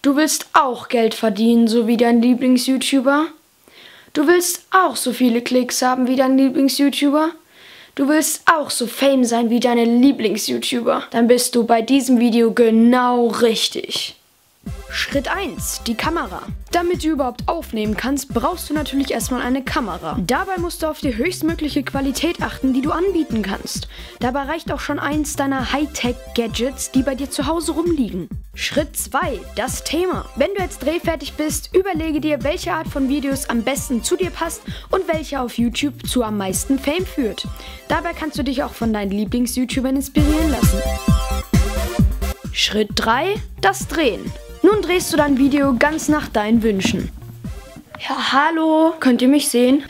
Du willst auch Geld verdienen, so wie dein Lieblings-YouTuber? Du willst auch so viele Klicks haben wie dein Lieblings-YouTuber? Du willst auch so fame sein wie deine Lieblings-YouTuber? Dann bist du bei diesem Video genau richtig. Schritt 1, die Kamera. Damit du überhaupt aufnehmen kannst, brauchst du natürlich erstmal eine Kamera. Dabei musst du auf die höchstmögliche Qualität achten, die du anbieten kannst. Dabei reicht auch schon eins deiner Hightech-Gadgets, die bei dir zu Hause rumliegen. Schritt 2, das Thema. Wenn du jetzt drehfertig bist, überlege dir, welche Art von Videos am besten zu dir passt und welche auf YouTube zu am meisten Fame führt. Dabei kannst du dich auch von deinen Lieblings-YouTubern inspirieren lassen. Schritt 3, das Drehen. Nun drehst du dein Video ganz nach deinen Wünschen. Ja, hallo, könnt ihr mich sehen?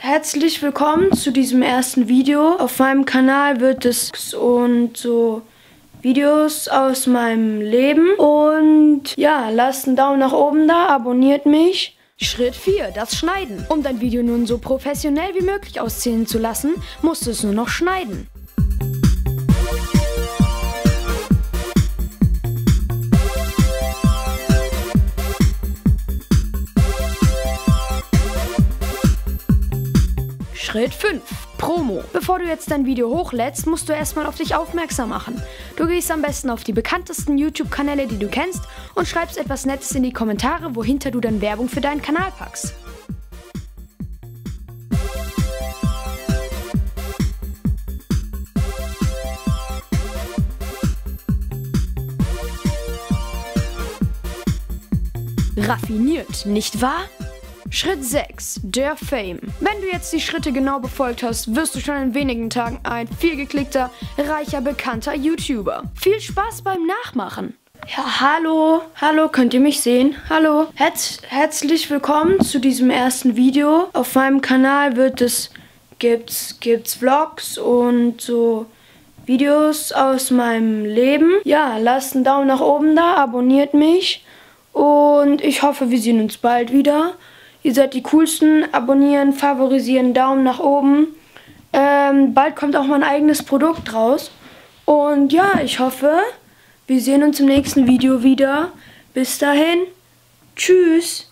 Herzlich willkommen zu diesem ersten Video. Auf meinem Kanal wird es so Videos aus meinem Leben. Und ja, lasst einen Daumen nach oben da, abonniert mich. Schritt 4, das Schneiden. Um dein Video nun so professionell wie möglich aussehen zu lassen, musst du es nur noch schneiden. Schritt 5. Promo. Bevor du jetzt dein Video hochlädst, musst du erstmal auf dich aufmerksam machen. Du gehst am besten auf die bekanntesten YouTube-Kanäle, die du kennst, und schreibst etwas Nettes in die Kommentare, wohinter du dann Werbung für deinen Kanal packst. Raffiniert, nicht wahr? Schritt 6, der Fame. Wenn du jetzt die Schritte genau befolgt hast, wirst du schon in wenigen Tagen ein vielgeklickter, reicher, bekannter YouTuber. Viel Spaß beim Nachmachen. Ja, hallo, könnt ihr mich sehen? Hallo. Herzlich willkommen zu diesem ersten Video. Auf meinem Kanal gibt's Vlogs und so Videos aus meinem Leben. Ja, lasst einen Daumen nach oben da, abonniert mich und ich hoffe, wir sehen uns bald wieder. Ihr seid die coolsten, abonnieren, favorisieren, Daumen nach oben. Bald kommt auch mein eigenes Produkt raus. Und ja, ich hoffe, wir sehen uns im nächsten Video wieder. Bis dahin, tschüss.